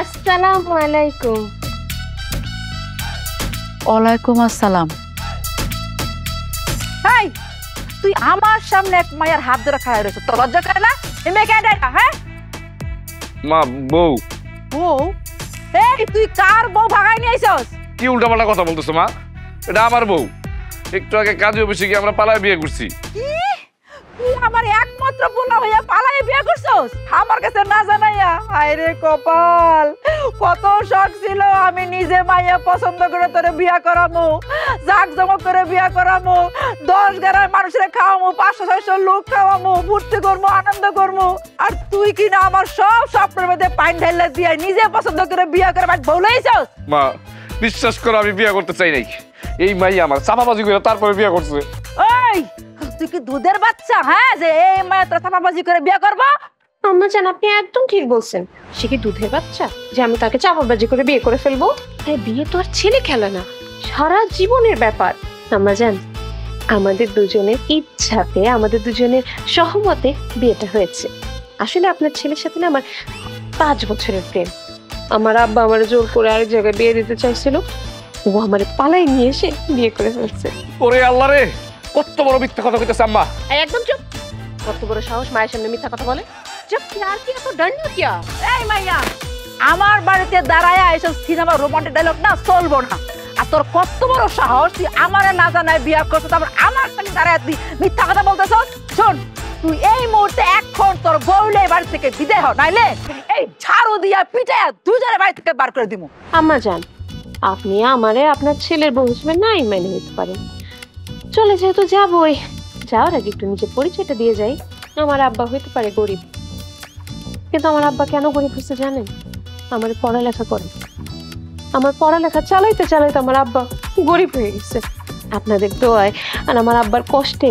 আসসালামু আলাইকুম। ওয়ালাইকুম আসসালাম। এই তুই আমার সামনে এক মায়ের হাত ধরে খাড়া হইছিস, তোর লজ্জা করে না? এই মেয়ে কেন ডাইরা? হ্যাঁ মা, বউ। বউ? এই তুই কার বউ ভাগাই নিয়ে আইছস? কি উল্টাপাল্টা কথা বলতেছ মা, এটা আমার বউ। একটু আগে কাজে অফিসে গিয়ে আমরা পালায় বিয়ে করছি। কি? তুই আমার একমাত্র বোনা হইয়া পালায় বিয়ে করছস? আমার কাছে না জানাইয়া? হায় রে কপাল, কত শখ ছিল আমি নিজে মাইয়া পছন্দ করে তোরে বিয়ে করামু, জাকজমক করে বিয়ে করামু, 10 গ্রামের মানুষের খাওয়ামু, 500-600 লোক খাওয়ামু, ভর্তি করবো, আনন্দ করবো, আর তুই কি না আমার সব স্বপ্নের মধ্যে পাইন ঢাইলা দিয়ে নিজে পছন্দ করে বিয়ে করে বাট বলেইছস। মা বিশ্বাস করো আমি বিয়ে করতে চাই নাই, এই মাইয়া আমার চাপাবাজি করে তারপরে বিয়ে করছে। এই তুই কি দুধের বাচ্চা? হ্যাঁ, যে এই মাইয়া তোর চাপাবাজি করে বিয়ে করবো। আম্মা জান আপনি একদম ঠিক বলছেন, সে কি দুধের বাচ্চা যে আমি তাকে চাপাবাজি করে বিয়ে করে ফেলবো? তাই বিয়ে তো আর ছেলে খেলা না, সারা জীবনের ব্যাপার। আম্মা জান আমাদের দুজনের ইচ্ছাতে, আমাদের দুজনের সহমতে বিয়েটা হয়েছে। আসলে আপনার ছেলের সাথে না আমার 5 বছরের প্রেম। আমার আব্বা আমার জোর করে আরেক জায়গায় বিয়ে দিতে চাইছিল, ও আমার পালাই নিয়ে এসে বিয়ে করে ফেলছে। ওরে আল্লাহ রে, কত বড় মিথ্যা কথা কইতেছ আম্মা। এই একদম চুপ, কত বড় সাহস মায়ের সামনে মিথ্যা কথা বলে। চুপ আর কি এত দণ্ড কিয়া? এই মাইয়া আমার বাড়িতে দাঁড়ায়া এসব সিনেমা রোমান্টিক ডায়লগ না চলবো না। আর তোর কত বড় সাহস, তুই আমারে না জানায় বিয়ে করছিস, তারপর আমার সামনে দাঁড়ায়া তুই মিথ্যা কথা বলতেছস। শোন তুই এই মুহূর্তে এখন তোর বউলে বাড়ি থেকে বিদায় হ, নাইলে এই ঝাড়ু দিয়া পিটায়া দুজনের বাড়ি থেকে বার করে দিব। আম্মা জান আপনি আমারে আপনার ছেলের বউ হিসেবে নাই মেনে নিতে পারেন। চলে যেহেতু যাবই, যাওয়ার আগে একটু নিজের পরিচয়টা দিয়ে যাই। আমার আব্বা হইতে পারে গরিব, কিন্তু আমার আব্বা কেন গরিব হচ্ছে জানেন? আমার পড়ালেখা করে, আমার পড়ালেখা চালাইতে চালাইতে আমার আব্বা গরিব হয়ে গেছে। আপনাদের দোয়ায় আর আমার আব্বার কষ্টে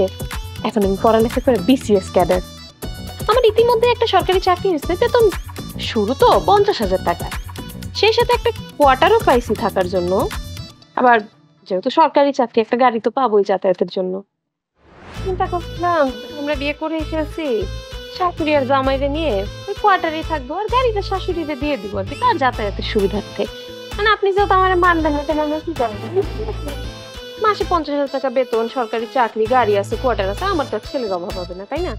এখন আমি পড়ালেখা করে বিসিএস ক্যাডার। আমার ইতিমধ্যে একটা সরকারি চাকরি হয়েছে, বেতন শুরু তো 50,000 টাকা, সেই সাথে একটা কোয়ার্টারও পাইছি থাকার জন্য। আবার যেহেতু সরকারি চাকরি, একটা গাড়ি তো পাবোই যাতায়াতের জন্য। চিন্তা করছিলাম আমরা বিয়ে করে এসেছি, শাশুড়ি আর জামাইরে নিয়ে ওই কোয়ার্টারে থাকবো, আর গাড়িটা শাশুড়িতে দিয়ে দিব আর কি, তার যাতায়াতের সুবিধার্থে। মানে আপনি যেহেতু আমার মানবেন না, তাহলে আমরা কি করবো? মাসে 50,000 টাকা বেতন, সরকারি চাকরি, গাড়ি আছে, কোয়ার্টার আছে, আমার তো ছেলের অভাব হবে না, তাই না?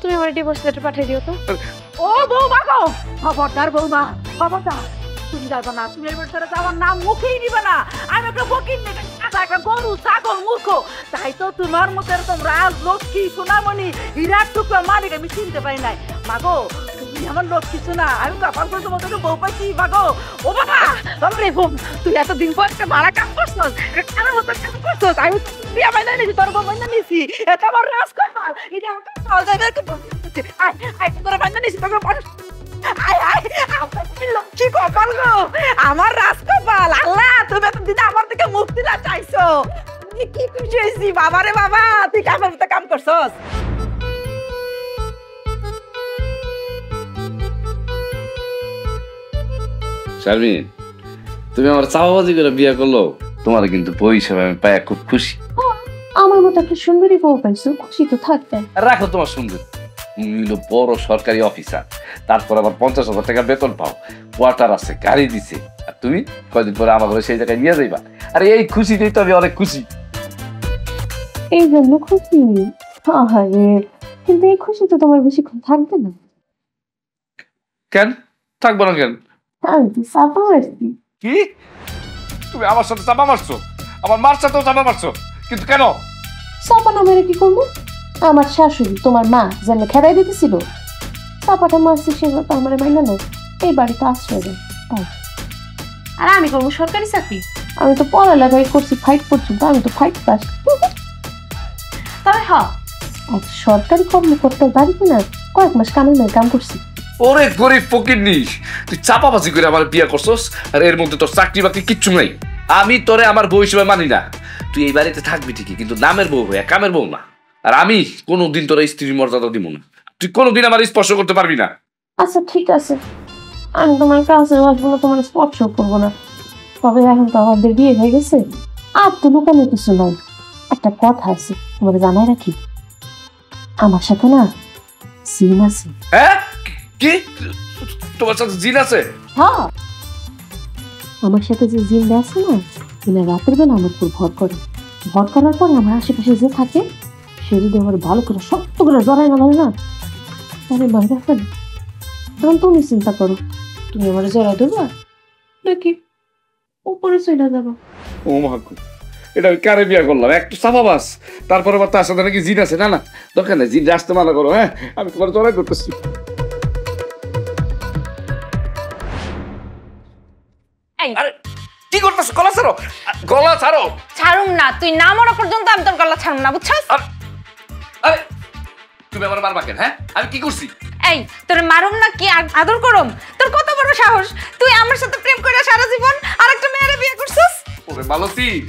তুমি আমার ডিভোর্স লেটার পাঠিয়ে দিও তো। ও বৌমা গো, খবরদার বৌমা, খবরদার, তুমি যাবা না, তুমি এবার ছাড়া যাওয়ার নাম মুখেই নিবে না। আমি একটা বকির নেই, একটা গরু, ছাগল, মূর্খ, তাই তো তোমার মতো এরকম রাজ লক্ষ্মী সোনামণি হীরার টুকরা মালিক আমি চিনতে পারি নাই। মাগো তুমি আমার লক্ষ্মী সোনা, আমি কপাল করে তোমার জন্য বউ পাইছি। মাগো ও বাবা, বাবরে বোম, তুই এতদিন পর একটা মারা কাম করছস, কারোর মতো কাম করছস, আমি বিয়া বাইনা নিয়েছি, তোর বউ বাইনা নিয়েছি, এটা আমার রাজ কপাল, এটা আমাকে সহজে তোর বাইনা নিয়েছি, তোকে মানুষ আমার রাজকপাল। আল্লাহ তুমি এত দিন আমার থেকে মুক্তি না চাইছো, কি খুশি হয়েছি। বাবা রে বাবা, তুই আমার মতো কাম করছস। শারমিন তুমি আমার চাওয়াবাজি করে বিয়ে করলো, তোমার কিন্তু বউ হিসেবে আমি পাই খুব খুশি। আমার মতো একটা সুন্দরী বউ পাইছো, খুশি তো থাকবে। রাখো তোমার সুন্দর, বড় সরকারি অফিসার, তারপর আবার 50,000 টাকা বেতন পাও, কোয়ার্টার আছে, গাড়ি দিছে, আর তুমি কয়দিন পরে আমার ঘরে সেই জায়গায় নিয়ে যাইবা। আর এই খুশিতেই তো আমি অনেক খুশি। এই জন্য খুশি? আহারে, কিন্তু এই খুশি তো তোমার বেশিক্ষণ থাকবে না। কেন থাকবো না? কেন? চাপা মারছি। কি? তুমি আমার সাথে চাপা মারছো? আমার মার সাথেও চাপা মারছো? কিন্তু কেন চাপা না মেরে কি করবো? আমার শাশুড়ি তোমার মা যেন খেদাই দিতেছিল, চাপাটা মারছে, সেগুলো তো আমার মাইনা নেই, এই বাড়িতে আশ্রয় দেয়। আর আমি করবো সরকারি চাকরি? আমি তো পড়ালেখাই করছি ফাইভ পর্যন্ত, আমি তো 5 পাস। তবে হ্যাঁ, এক সরকারি কর্মকর্তার বাড়িতে না কয়েক মাস কামের মেয়ে কাম করছি। ওরে গরিব ফকিরনি, তুই চাপাবাজি করে আমার বিয়ে করছস, আর এর মধ্যে তোর চাকরি বাকরি কিচ্ছু নাই। আমি তোরে আমার বউ হিসেবে মানি না। তুই এই বাড়িতে থাকবি ঠিকই, কিন্তু নামের বউ হয়ে, কামের বউ না। আর আমি কোনোদিন তোর স্ত্রীর মর্যাদা দিব না, তুই কোনোদিন আমার স্পর্শ করতে পারবি না। আচ্ছা ঠিক আছে, আমি তোমার কাছে আসবো না, তোমার স্পর্শ করবো না। তবে এখন তো আমাদের বিয়ে হয়ে গেছে, আর তো লুকানো কিছু নাই। একটা কথা আছে তোমার জানাই রাখি, আমার সাথে না জিন আছে। হ্যাঁ? কি? তোমার সাথে জিন আছে? হ্যাঁ, আমার সাথে যে জিন আছে না, কিনা রাতের বেলা আমার উপর ভর করে, ভর করার পরে আমার আশেপাশে যে থাকে সে যদি আমার ভালো করে শক্ত করে জড়ায় না না, তাহলে বাইরে ফেলে। তখন তুমি চিন্তা করো, তুমি আমার জড়া দেবা নাকি উপরে চলে যাবো? ও মহাকু, এটা আমি কারে বিয়ে করলাম? একটু চাপা বাস, তারপরে আবার তার সাথে নাকি জিন আছে। না না, দরকার নেই, জিন আসতে মানা করো। হ্যাঁ, আমি তোমার জড়াই করতেছি।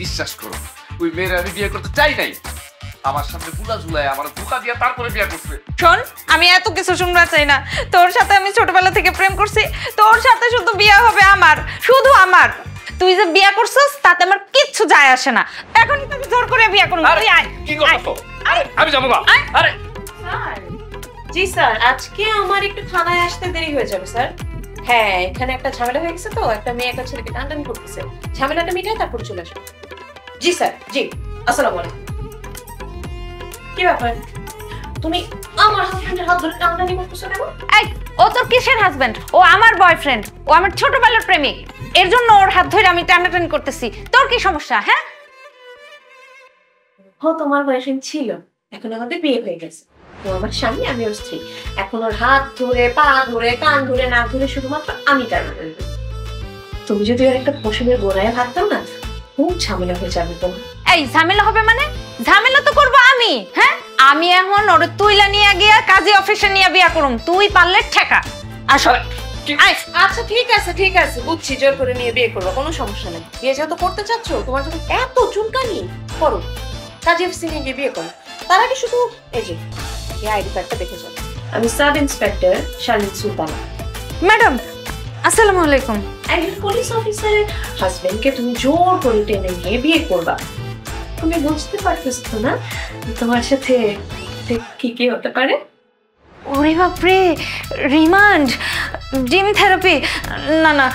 বিশ্বাস করো, ওই মেয়েরা আমি বিয়ে করতে চাই নাই। আমার সামনে গুলা ঝুলায় আমার ধোকা দিয়ে তারপরে বিয়ে করছে। শোন, আমি এত কিছু শুনবা চাই না। তোর সাথে আমি ছোটবেলা থেকে প্রেম করছি, তোর সাথে শুধু বিয়ে হবে আমার, শুধু আমার। তুই যে বিয়ে করছিস তাতে আমার কিচ্ছু যায় আসে না। এখন তুমি জোর করে বিয়ে করলি। আরে কি করছো? আরে আমি যাব না। আরে স্যার, জি স্যার, আজকে আমার একটু থানায় আসতে দেরি হয়ে যাবে স্যার। হ্যাঁ, এখানে একটা ঝামেলা হয়ে গেছে, তো একটা মেয়ে একটা ছেলেকে টানটান করতেছে। ঝামেলাটা মিটাই তারপর চলে আসো। জি স্যার, জি। আসসালামু আলাইকুম। কি ব্যাপার, তুমি আমার হাজবেন্ডের হাত ধরে টানটানি করতেছো কেন? এই, ও তোর কিসের হাজবেন্ড? ও আমার বয়ফ্রেন্ড, ও আমার ছোটবেলার প্রেমিক। এর জন্য ওর হাত ধরে আমি টানাটানি করতেছি। তোর কি সমস্যা? হ্যাঁ, ও তোমার বয়ফ্রেন্ড ছিল, এখন আমাদের বিয়ে হয়ে গেছে। ও আমার স্বামী, আমি ওর স্ত্রী। এখন ওর হাত ধরে, পা ধরে, কান ধরে, নাক ধরে শুধুমাত্র আমি টানাটানি। তুমি যদি ওর একটা পশমের গোড়ায় হাত দাও না, খুব ঝামেলা হয়ে যাবে তোমার। এই ঝামেলা হবে মানে? ঝামেলা তো করবো আমি। হ্যাঁ, আমি এখন ওর তুইলা নিয়ে গিয়া কাজী অফিসে নিয়ে বিয়ে করুম। তুই পারলে ঠেকা। আসলে আচ্ছা ঠিক আছে, ঠিক আছে, বুঝছি। জোর করে নিয়ে বিয়ে করবো, কোনো সমস্যা নেই। বিয়ে যেহেতু করতে চাচ্ছ, তোমার যখন এত চুলকানি, করো কাজী অফিসে নিয়ে গিয়ে বিয়ে করো। তার আগে শুধু এই যে আইডি কার্ডটা দেখে চলো। আমি sub inspector Shalin Sultana. Madam আসসালামু আলাইকুম। একজন পুলিশ অফিসারের হাজবেন্ডকে তুমি জোর করে টেনে নিয়ে বিয়ে করবা? তুমি বুঝতে পারতেছ না তোমার সাথে কি কি হতে পারে? ওরে বাপরে, রিমান্ড, জিম থেরাপি। না না,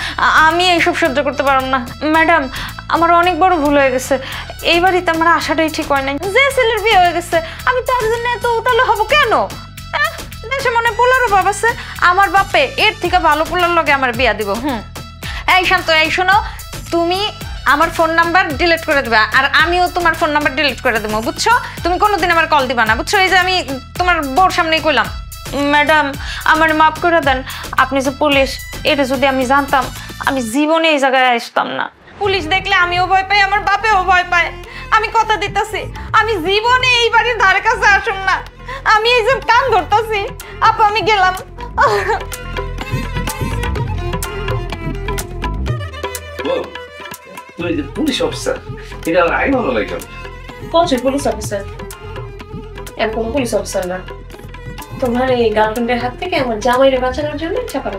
আমি এইসব সহ্য করতে পারব না ম্যাডাম। আমার অনেক বড় ভুল হয়ে গেছে। এই বাড়িতে আমার আশাটাই ঠিক হয় নাই। যে ছেলের বিয়ে হয়ে গেছে, আমি তার জন্য এত উতালো হব কেন? দেশে মনে পোলারও বাপ আছে, আমার বাপে এর থেকে ভালো পোলার লগে আমার বিয়ে দিব। হুম, এই শান্ত, এই শোনো, তুমি আমার ফোন নাম্বার ডিলিট করে দেবে, আর আমিও তোমার ফোন নাম্বার ডিলিট করে দেবো, বুঝছো? তুমি কোনোদিন আমার কল দিবা না, বুঝছো? এই যে আমি তোমার বউর সামনেই কইলাম। ম্যাডাম আমার মাফ করে দেন, আপনি যে পুলিশ, এটা যদি আমি জানতাম আমি জীবনে এই জায়গায় আসতাম না। পুলিশ দেখলে আমিও ভয় পাই, আমার বাপেও ভয় পায়। আমি কথা দিতেছি, আমি জীবনে এই বাড়ির ধারে কাছে আসুন না। আমি এই যে কান ধরতেছি, আপা আমি গেলাম। পুলিশ অফিসার, এটা আইন হলো লাগে। কোন পুলিশ অফিসার? এরকম পুলিশ অফিসার না, তোমার এই গার্লফ্রেন্ডের হাত থেকে আমার জামাইরে বাঁচানোর জন্য চাপানো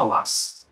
করছে।